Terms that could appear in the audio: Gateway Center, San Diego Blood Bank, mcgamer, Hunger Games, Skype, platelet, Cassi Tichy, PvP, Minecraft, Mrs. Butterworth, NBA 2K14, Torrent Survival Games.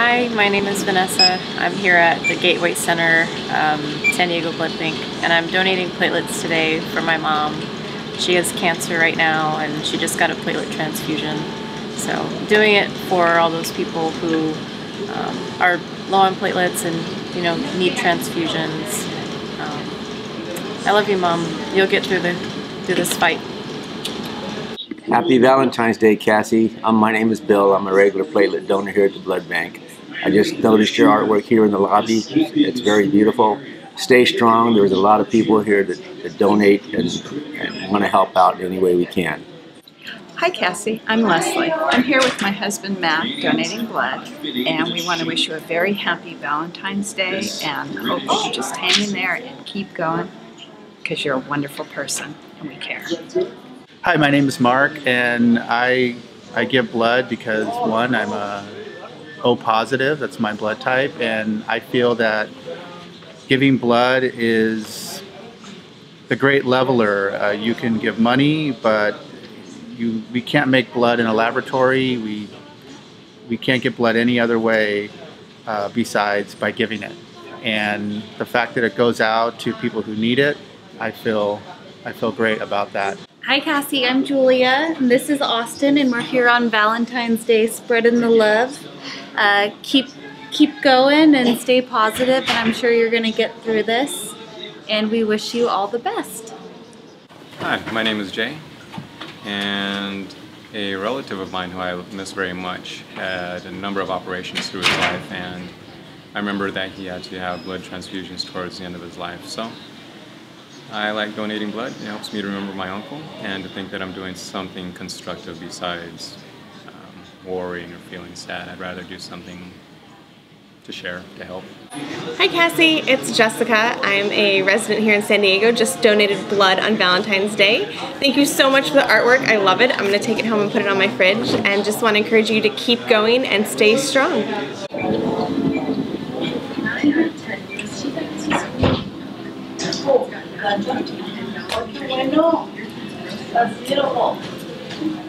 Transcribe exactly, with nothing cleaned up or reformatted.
Hi, my name is Vanessa. I'm here at the Gateway Center, um, San Diego Blood Bank, and I'm donating platelets today for my mom. She has cancer right now and she just got a platelet transfusion. So doing it for all those people who um, are low on platelets and, you know, need transfusions. Um, I love you, Mom. You'll get through, the, through this fight. Happy Valentine's Day, Cassie. Um, my name is Bill. I'm a regular platelet donor here at the Blood Bank. I just noticed your artwork here in the lobby. It's very beautiful. Stay strong. There's a lot of people here that, that donate and, and want to help out any way we can. Hi, Cassie. I'm Leslie. I'm here with my husband, Matt, donating blood, and we want to wish you a very happy Valentine's Day and hope you just hang in there and keep going because you're a wonderful person and we care. Hi, my name is Mark, and I I give blood because, one, I'm a O positive, that's my blood type, and I feel that giving blood is the great leveler. Uh, you can give money, but you we can't make blood in a laboratory. We, we can't get blood any other way uh, besides by giving it. And the fact that it goes out to people who need it, I feel, I feel great about that. Hi Cassie, I'm Julia, this is Austin, and we're here on Valentine's Day spreading the love. Uh, keep, keep going and stay positive, and I'm sure you're going to get through this, and we wish you all the best. Hi, my name is Jay, and a relative of mine who I miss very much had a number of operations through his life, and I remember that he had to have blood transfusions towards the end of his life. So I like donating blood. It helps me to remember my uncle and to think that I'm doing something constructive besides um, worrying or feeling sad. I'd rather do something to share, to help. Hi Cassie, it's Jessica. I'm a resident here in San Diego, just donated blood on Valentine's Day. Thank you so much for the artwork, I love it. I'm going to take it home and put it on my fridge, and just want to encourage you to keep going and stay strong. That's beautiful.